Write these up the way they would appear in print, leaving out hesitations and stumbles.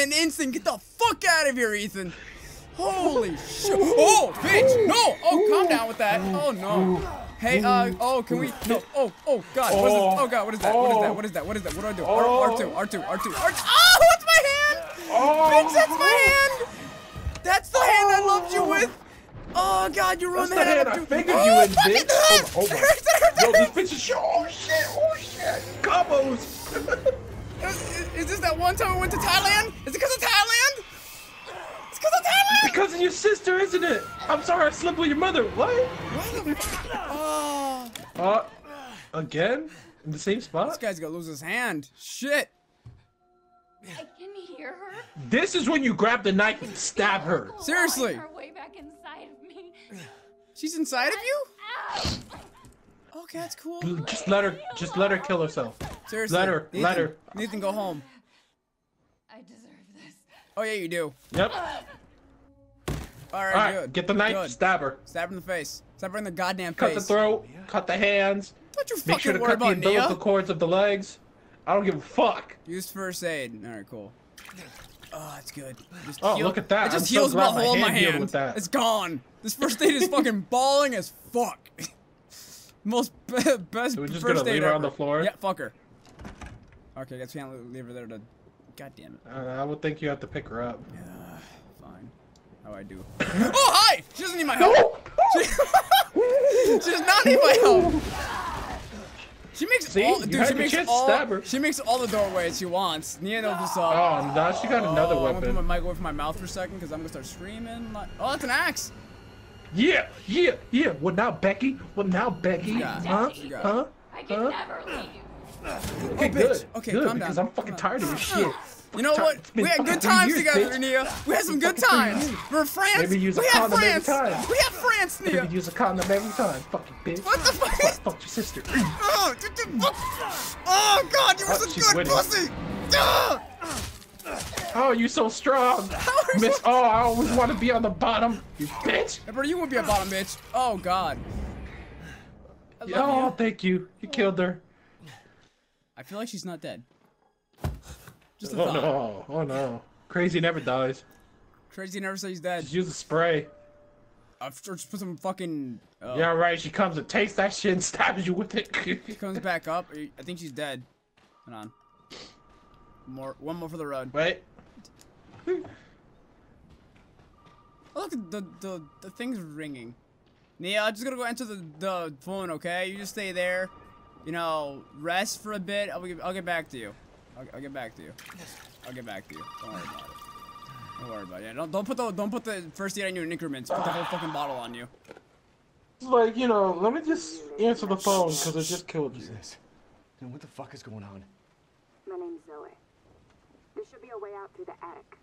an instant. Get the fuck out of here, Ethan. Holy shit. Oh, bitch. No. Oh, calm down with that. Oh, no. Hey, oh, can we? No. Oh, oh, God. What is this? Oh, God. What is that? What is that? What is that? What is that? What do I do? R2, R2, R2, R2. Oh, it's my hand. Bitch, that's my hand. That's the hand I loved you with. Oh, God, you ruined the hand. I figured you would, bitch. Oh, it hurts, it hurts, it hurts. Yo, this bitch is shit. Oh, shit. Oh, shit. Combos. Is this that one time we went to Thailand? Is it because of Thailand? It's because of Thailand? Because of your sister, isn't it? I'm sorry, I slept with your mother. What? What the fuck? Oh. Again? In the same spot? This guy's gonna lose his hand. Shit. I can hear her. This is when you grab the knife and stab her. Seriously. Her way back inside of me. She's inside of you? Ow. Okay, that's cool. Just let her kill herself. Seriously. Let her. Nathan, go home. I deserve this. Oh yeah, you do. Yep. All right, good. Get the knife, stab her. Stab her in the face. Stab her in the goddamn face. Cut the throat. Cut the hands. Don't you fucking make sure to worry about Mia. Cut the umbilical cords of the legs. I don't give a fuck. Use first aid. All right, cool. Oh, that's good. Oh, look at that. It just heals my whole hand. It's gone. This first aid is fucking balling as fuck. Most best. So we're just gonna leave her on the floor. Yeah, fuck her. Okay, I guess we can't leave her there to. God damn it. I would think you have to pick her up. Fine. How do I do? Oh, hi! She doesn't need my help. She does not need my help. She makes all the doorways she wants. Nia knows this all. Oh, now she got another weapon. I'm gonna put my mic away from my mouth for a second because I'm gonna start screaming. Like, oh, that's an axe. Yeah. What now, Becky? Huh? I can never leave. Okay, good. Okay, calm down. Because I'm fucking tired of this shit. You know what? We had good times together, Nia. We had some good times. We're friends. We have friends. We have friends, Nia. Maybe use a condom every time, fucking bitch. What the fuck? Fuck your sister. Oh, God, you were such a good pussy. Oh, you so strong. Miss. Oh, I always want to be on the bottom, you bitch. Hey, bro, you would be a bottom bitch. Oh, God. Oh, thank you. You killed her. I feel like she's not dead. Just a oh no. Crazy never dies. Crazy never says he's dead. Just use a spray. Just put some fucking... Yeah, right. She comes and takes that shit and stabs you with it. She comes back up. I think she's dead. Hold on. One more for the road. Wait. Oh, look, the thing's ringing. Nia, I'm just gonna go enter the phone, okay? You just stay there. You know, rest for a bit. I'll get back to you. I'll get back to you. Don't worry about it. Yeah, don't put the first aid on your increments. Put the whole fucking bottle on you. Like, you know, let me just answer the phone because I just killed you. Then what the fuck is going on? My name's Zoe. There should be a way out through the attic.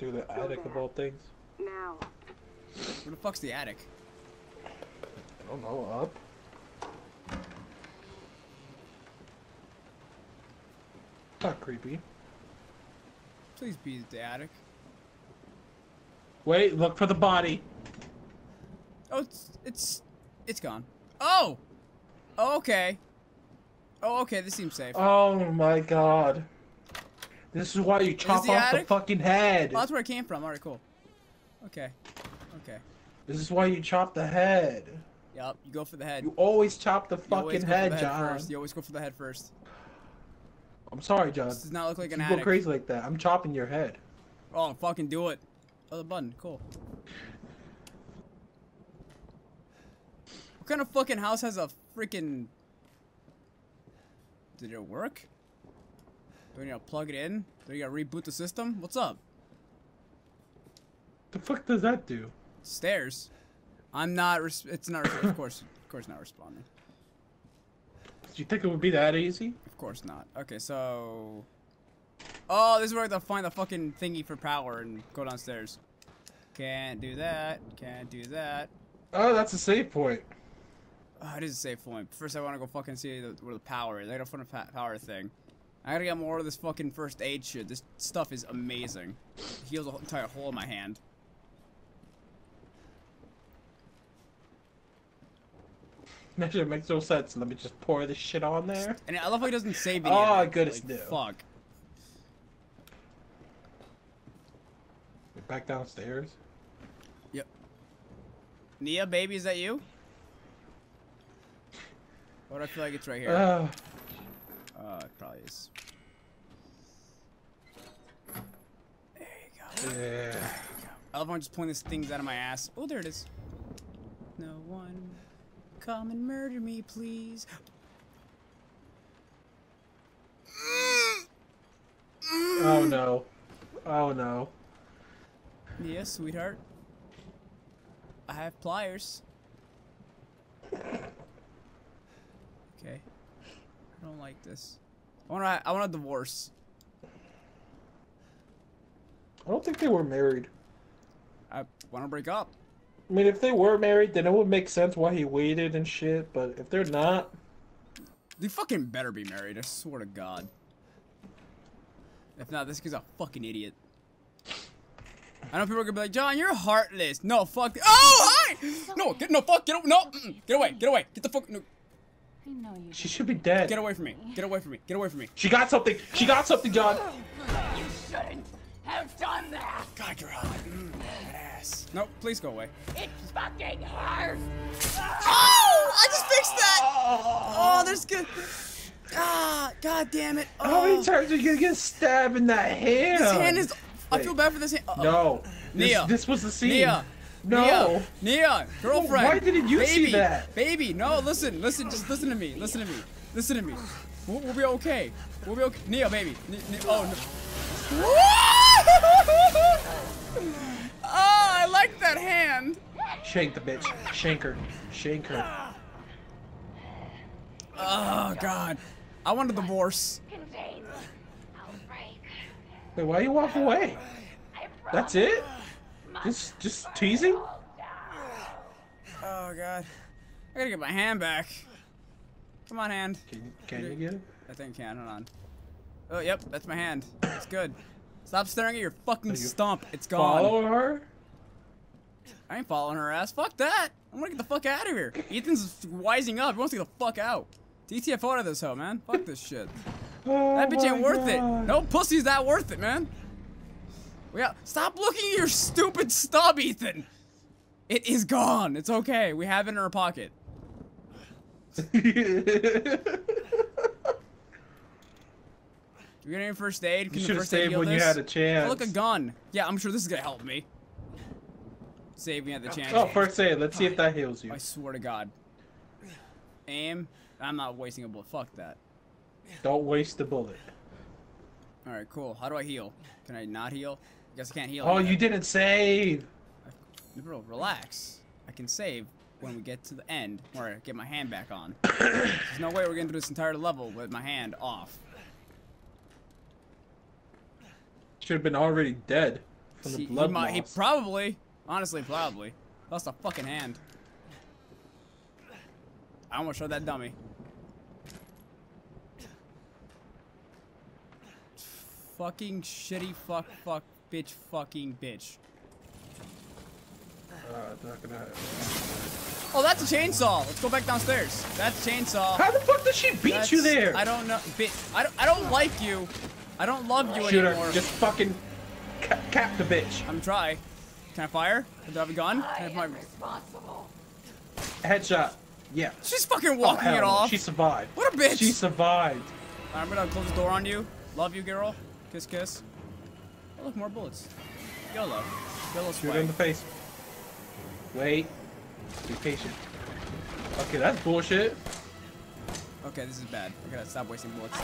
Through the attic of all things. Now. Where the fuck's the attic? I don't know. Up. Not creepy. Please be the attic. Wait, look for the body. Oh, it's gone. Oh. Okay. This seems safe. Oh my God. This is why you chop off the fucking head. Oh, that's where it came from. All right, cool. Okay. This is why you chop the head. Yep, you go for the head. You always chop the fucking head, John. You always go for the head first. I'm sorry, John. This does not look like an attic. You go crazy like that. I'm chopping your head. Oh, fucking do it. Oh, the button. Cool. What kind of fucking house has a freaking... Did it work? Do we need to plug it in? Do we gotta reboot the system? What's up? The fuck does that do? Stairs. I'm not... It's not... Of course not responding. Did you think it would be that easy? Of course not. Okay, so... Oh, this is where I have to find the fucking thingy for power and go downstairs. Can't do that. Oh, that's a save point. Oh, it is a save point. First, I want to go fucking see where the power is. I gotta find a power thing. I gotta get more of this fucking first aid shit. This stuff is amazing. It heals the entire hole in my hand. That shit makes no sense. Let me just pour this shit on there. And I love how he doesn't save me. Oh, goodness, like, no. Fuck. back downstairs? Yep. Nia, baby, is that you? Or do I feel like it's right here? It probably is. There you go. Yeah. There you go. I love when I'm just pulling these things out of my ass. Oh, there it is. No one. Come and murder me, please. Oh, no. Oh, no. Yes, sweetheart. I have pliers. Okay. I don't like this. I want a divorce. I don't think they were married. I want to break up. I mean, if they were married, then it would make sense why he waited and shit, but if they're not... They fucking better be married, I swear to God. If not, this kid's a fucking idiot. I know people are gonna be like, John, you're heartless. No, fuck. Oh, hi! No, fuck, get away. No, get away. Get the fuck. No. I know you. She should be dead. Get away from me. Get away from me. Get away from me. She got something. She got something, John. You shouldn't have done that. God, you're hot. Badass. No, please go away. It's fucking hard. Oh, I just fixed that. Oh, there's good. Ah, God damn it. Oh. How many times are you gonna get stabbed in that hand? This hand is. Wait. I feel bad for this hand. Uh-oh. No. Nia. This was the scene. Nia. No. Nia. Girlfriend. Why didn't you see that? Baby. No, listen. Just listen to me. Listen to me. We'll be okay. We'll be okay. Nia, baby. Oh, no. Oh, I like that hand. Shank the bitch. Shank her. Oh, God. I want a divorce. Wait, why you walk away? That's it? Just teasing? Oh, God. I gotta get my hand back. Come on, hand. Can you get it? I think I can. Hold on. Oh, yep. That's my hand. It's good. Stop staring at your fucking stump. It's gone. Follow her? I ain't following her ass. Fuck that. I'm gonna get the fuck out of here. Ethan's wising up. He wants to get the fuck out. DTF out of this hoe, man. Fuck this shit. Oh, that bitch ain't worth it. No pussy's that worth it, man. Stop looking at your stupid stub, Ethan. It is gone. It's okay. We have it in our pocket. You're gonna need first aid. Can you should have saved when you had a chance. Oh, look, a gun. Yeah, I'm sure this is gonna help me. Save when you had the chance. Oh, first aid. Let's see if that heals you. I swear to God. Aim. I'm not wasting a bullet. Fuck that. Don't waste the bullet. All right, cool. How do I heal? Can I not heal? I guess I can't heal. Oh, you didn't save. Bro, relax. I can save when we get to the end, or I get my hand back on. There's no way we're getting through this entire level with my hand off. Should have been already dead from the blood loss. He probably, honestly, probably lost a fucking hand. I almost showed that dummy. Fucking shitty fuck bitch fucking bitch. Oh, that's a chainsaw. Let's go back downstairs. That's a chainsaw. How the fuck did she beat you there? I don't know. Bitch, I don't like you. I don't love you anymore. Her. Just fucking cap the bitch. I'm trying. Can I fire? Do I have a gun? Can I have my responsible headshot? Yeah. She's fucking walking it off. She survived. What a bitch. She survived. Right, I'm gonna close the door on you. Love you, girl. Kiss, kiss. Oh, look, more bullets. YOLO. YOLO spike. Shoot in the face. Wait. Be patient. Okay, that's bullshit. Okay, this is bad. I gotta stop wasting bullets.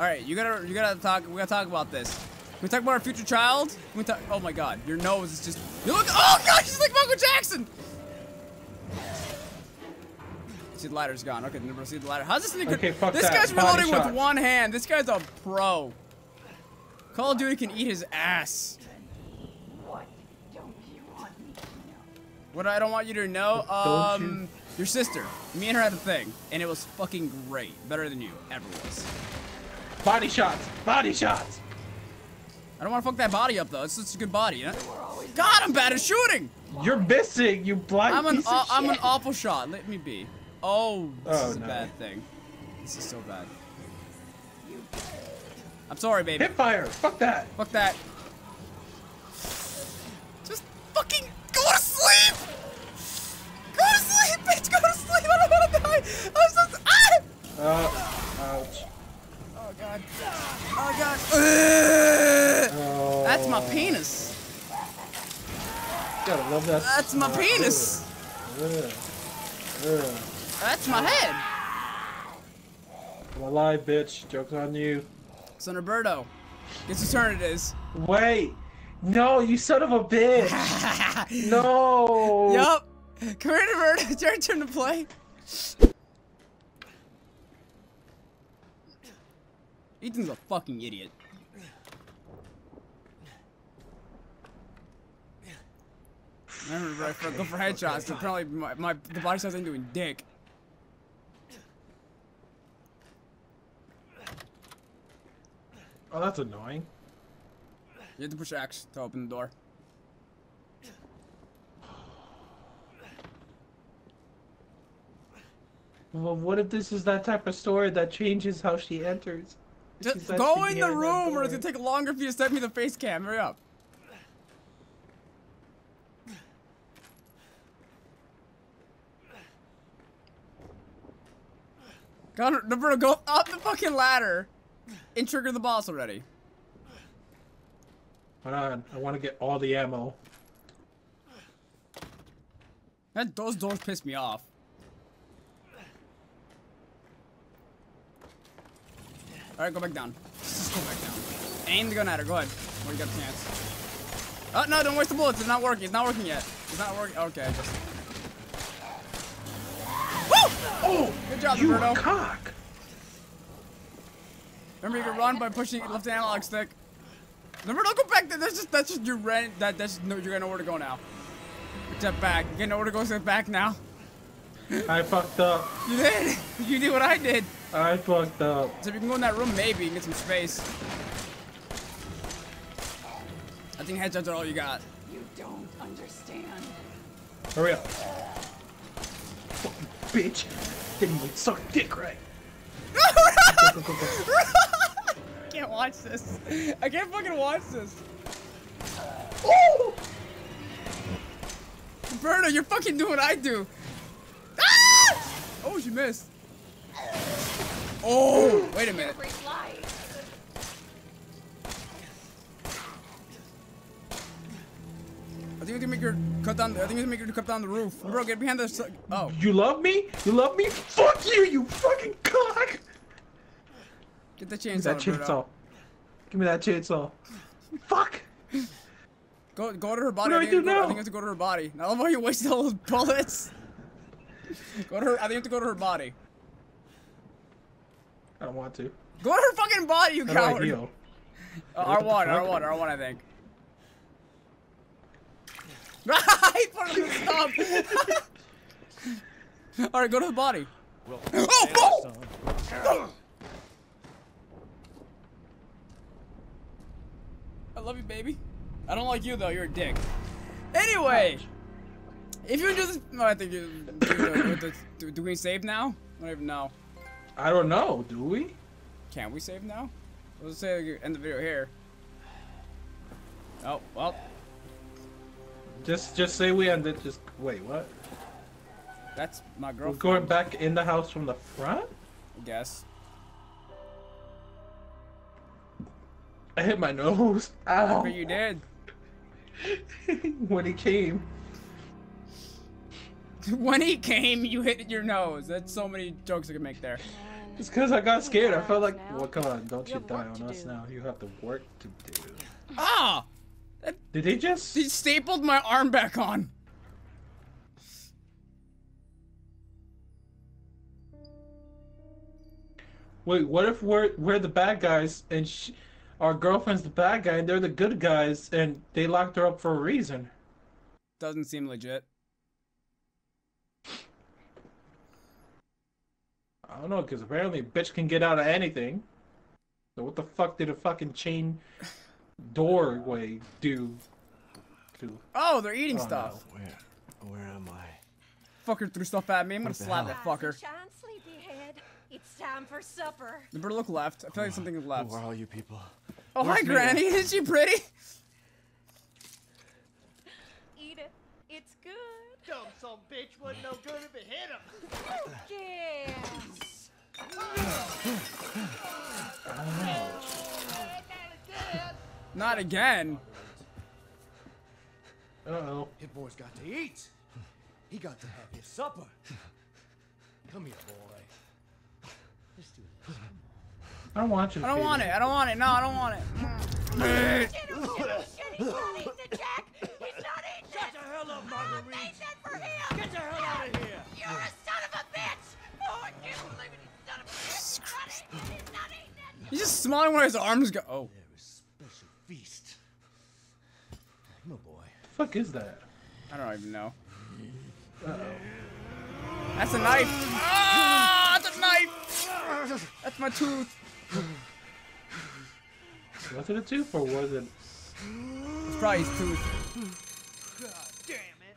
All right, you gotta talk. We gotta talk about this. Can we talk about our future child? We talk. Oh my God, your nose is just. You look. Oh God, she's like Michael Jackson. See, the ladder's gone. Okay, never see the ladder. How's this? Okay, fuck that. This guy's reloading with one hand. This guy's a pro. Call of Duty can eat his ass. What don't you want me to know? What I don't want you to know? Your sister. Me and her had a thing, and it was fucking great. Better than you ever was. Body shots. Body shots. I don't want to fuck that body up, though. It's such a good body, huh? God, I'm bad at shooting. You're missing, you blind piece of shit. I'm an awful shot. Let me be. Oh, this is a bad thing. This is so bad. I'm sorry, baby. Hip fire. Fuck that. Gotta love that. That's my penis. That's my head. I'm alive, bitch. Joke's on you. Son Roberto. Guess whose turn it is. Wait. No, you son of a bitch. No. Yup. Come here, Roberto. It's your turn to play. Ethan's a fucking idiot. I remember I go for headshots, but apparently the body size ain't doing dick. Oh, that's annoying. You have to push X to open the door. Well, what if this is that type of story that changes how she enters? Just go in the room, or it's gonna take longer for you to send me the face cam. Hurry up. God, Roberto, go up the fucking ladder and trigger the boss already. Hold on, I want to get all the ammo. Those doors piss me off. Alright, go back down. Just go back down. Aim the gun at her, go ahead. Well, you got a chance. Oh, no, don't waste the bullets. It's not working. It's not working yet. It's not working. Okay, just... Woo! Oh! Good job, you Roberto. Cock! Remember, you can run by pushing your left analog stick. Roberto, go back there. That's just your rent. You got nowhere to go now. Step back. You got nowhere to go, step back now. I fucked up. You did. You did what I did. I fucked up. So if you can go in that room, maybe you can get some space. I think headshots are all you got. You don't understand. Hurry up. Fucking bitch. Didn't even suck dick right. Go. I can't watch this. I can't fucking watch this. Oh! Roberto, you're fucking doing what I do. Ah! Oh, she missed. Oh, wait a minute. I think we can make her cut down. I think we can make her cut down the roof. Bro, get behind the. Oh. You love me? You love me? Fuck you, you fucking cock! Get the chainsaw. Give me that chainsaw. Give me that chainsaw. Fuck. Go to her body. What do I do now? I think I have to go to her body. I love how you wasted all those bullets. Go to her. I think you have to go to her body. I don't want to. Go to her fucking body, you coward! R1, I think. He put him in the stump! Alright, go to the body. We'll oh! Oh! I love you, baby. I don't like you, though. You're a dick. Anyway! If you enjoy this... No, I think you... Do we save now? I don't even know. I don't know, do we? Can we save now? Let's say end the video here. Oh, well. Just say we end it, just wait, what? That's my girlfriend. We're going back in the house from the front? I guess. I hit my nose. Ow. But you did. When he came. When he came, you hit your nose. That's so many jokes I could make there. It's because I got scared. I felt like, well, come on, don't you die on us now. You have the work to do. Ah! Did they just? He stapled my arm back on. Wait, what if we're the bad guys and our girlfriend's the bad guy and they're the good guys and they locked her up for a reason? Doesn't seem legit. I don't know, because apparently a bitch can get out of anything. So what the fuck did a fucking chain doorway do to... Oh, they're eating stuff. No. Where am I? Fucker threw stuff at me. I'm gonna slap that fucker. It's time for supper. Roberto, look left. I feel like something is left. Where are all you people? Oh, hi, Granny. Isn't she pretty? Eat it. It's good. Dumb son bitch wasn't no good if it hit him. Yeah. Not again. Uh-oh. Hit boy's got to eat. He got to have his supper. Come here, boy. Let's do this. I don't want you. I don't want it. I don't want it. No, I don't want it. He's not eating it, Jack. He's not eating it. Shut the hell up, Marguerite. I made that for him. Get the hell out of here. You're a son of a bitch. Oh, I can't believe it. He's son of a bitch. He's not eating it. He's not eating it. He's just smiling where his arms go. Oh. There is special feast. Come on, boy. The fuck is that? I don't even know. Uh-oh. That's a knife. Ah, that's a knife. That's my tooth. Was it a tooth or was it? It's probably his tooth. God damn it!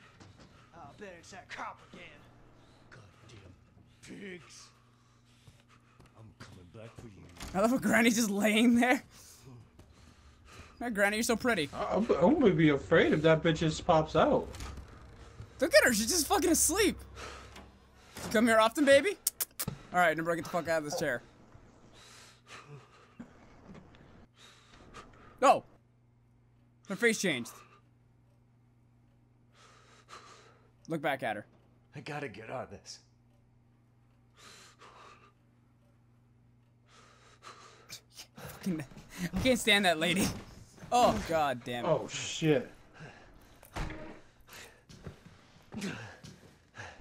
I'll bet it's that cop again. Goddamn pigs! I'm coming back for you. I love how Granny's just laying there. Hey, Granny, you're so pretty. I'm gonna be afraid if that bitch just pops out. Look at her, she's just fucking asleep. You come here often, baby? Alright, Number, get the fuck out of this chair. No! Her face changed. Look back at her. I gotta get out of this. I can't stand that lady. Oh, god damn it. Oh, shit. I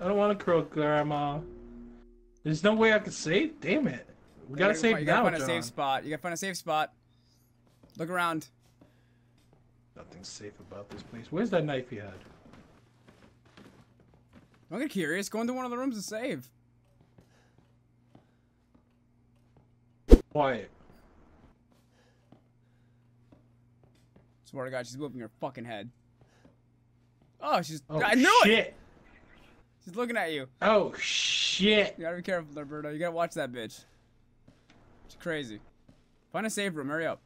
don't want to croak, Grandma. There's no way I can save? Damn it. We gotta save now, John. You gotta find a safe spot. You gotta find a safe spot. Look around. Nothing's safe about this place. Where's that knife you had? Don't get curious. Go into one of the rooms and save. Quiet. Swear to God, she's whooping her fucking head. Oh, she's. Oh, I knew shit. It! She's looking at you. Oh, shit. You gotta be careful, Roberto. You gotta watch that bitch. She's crazy. Find a safe room. Hurry up.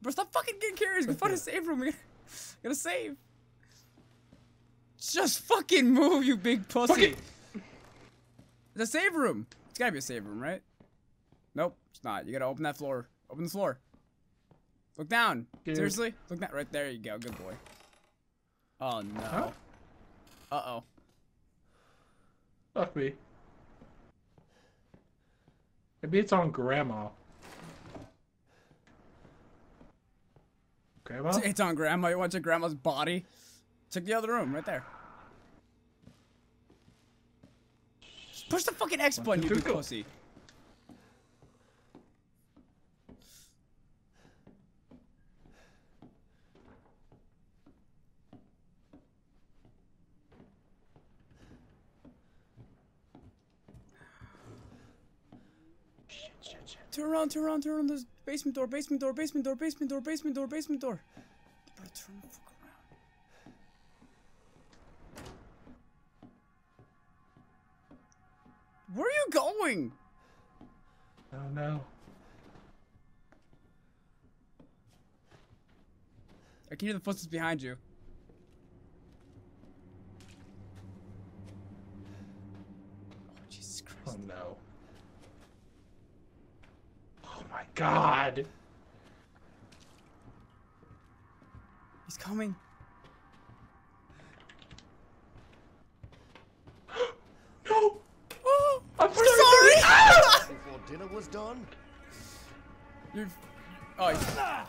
Bro, stop fucking getting curious. Go find a safe room. We gotta save. Just fucking move, you big pussy. The safe room. It's gotta be a safe room, right? Nope, it's not. You gotta open that floor. Open the floor. Look down. Dude. Seriously? Look down. Right there you go. Good boy. Oh, no. Huh? Uh-oh. Fuck me. Maybe it's on Grandma. Grandma? It's on Grandma. You want to check Grandma's body? Check the other room. Right there. Just push the fucking X button, you big pussy. Turn around, there's basement door. You better turn the fuck around. Where are you going? I don't know. I can hear the footsteps behind you. Oh, Jesus Christ. Oh, no. God. He's coming. No. Oh, I'm sorry. Before dinner was done. You're oh, I'm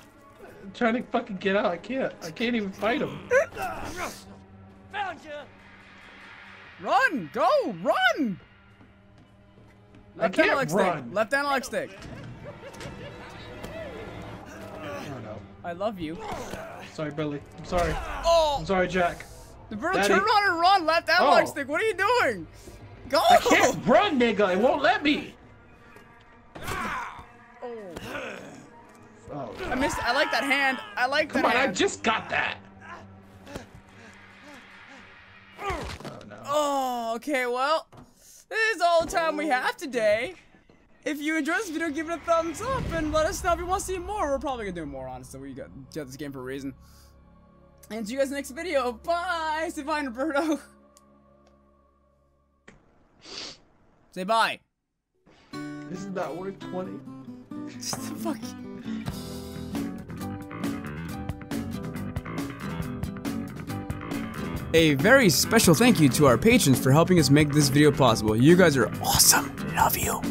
trying to fucking get out. I can't even fight him. Found you. Run. Go. Run. Left analog stick. Left analog stick. I love you. Sorry, Billy. I'm sorry. Oh! I'm sorry, Jack. The bird turn around and run. Left analog stick. What are you doing? Go! I can't run, nigga. It won't let me. Oh. I missed. I like that hand. I like that hand. Come on, I just got that. Oh, no. Oh, okay. Well, this is all the time we have today. If you enjoyed this video, give it a thumbs up and let us know if you want to see more. We're probably going to do more, honestly. We got this game for a reason. And see you guys next video. Bye. Say bye, Roberto. Say bye. This is not worth 20. Just the fuck. A very special thank you to our patrons for helping us make this video possible. You guys are awesome. Love you.